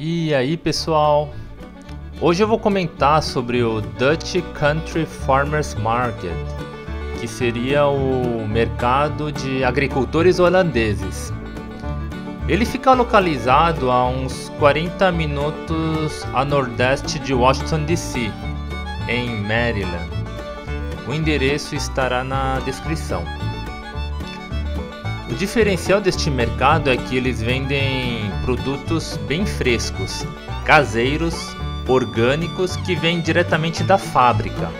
E aí pessoal, hoje eu vou comentar sobre o Dutch Country Farmer's Market, que seria o mercado de agricultores holandeses. Ele fica localizado a uns 40 minutos a nordeste de Washington DC, em Maryland. O endereço estará na descrição. O diferencial deste mercado é que eles vendem produtos bem frescos, caseiros, orgânicos, que vêm diretamente da fábrica.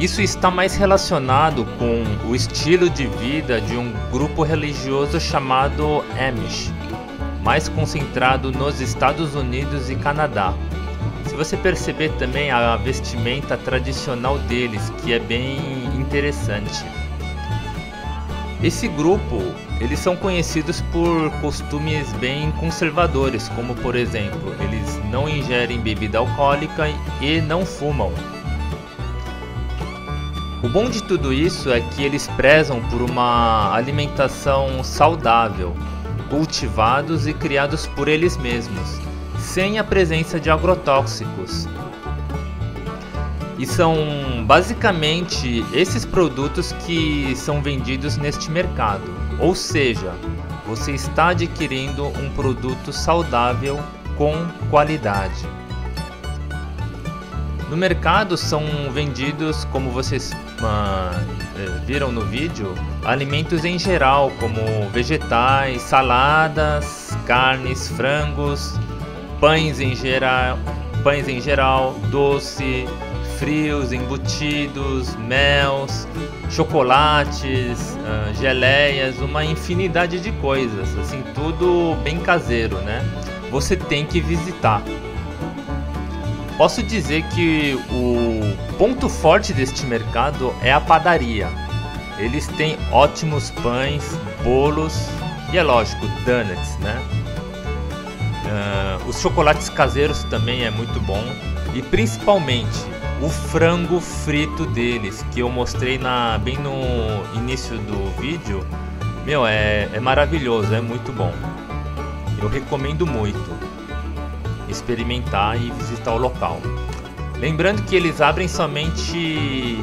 Isso está mais relacionado com o estilo de vida de um grupo religioso chamado Amish, mais concentrado nos Estados Unidos e Canadá. Se você perceber também a vestimenta tradicional deles, que é bem interessante. Esse grupo, eles são conhecidos por costumes bem conservadores, como por exemplo, eles não ingerem bebida alcoólica e não fumam. O bom de tudo isso é que eles prezam por uma alimentação saudável, cultivados e criados por eles mesmos, sem a presença de agrotóxicos. E são basicamente esses produtos que são vendidos neste mercado, ou seja, você está adquirindo um produto saudável com qualidade. No mercado são vendidos, como vocês viram no vídeo, alimentos em geral, como vegetais, saladas, carnes, frangos, pães em geral, doce, frios, embutidos, mels, chocolates, geleias, uma infinidade de coisas, assim, tudo bem caseiro, né? Você tem que visitar. Posso dizer que o ponto forte deste mercado é a padaria. Eles têm ótimos pães, bolos e, é lógico, donuts, né? Os chocolates caseiros também é muito bom, e principalmente o frango frito deles, que eu mostrei bem no início do vídeo. Meu, é maravilhoso, é muito bom. Eu recomendo muito experimentar e visitar o local. Lembrando que eles abrem somente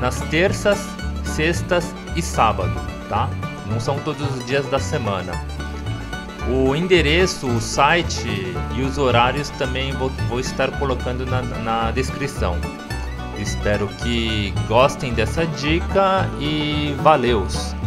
nas terças, sextas e sábado, tá? Não são todos os dias da semana. O endereço, o site e os horários também vou estar colocando na descrição. Espero que gostem dessa dica e valeus!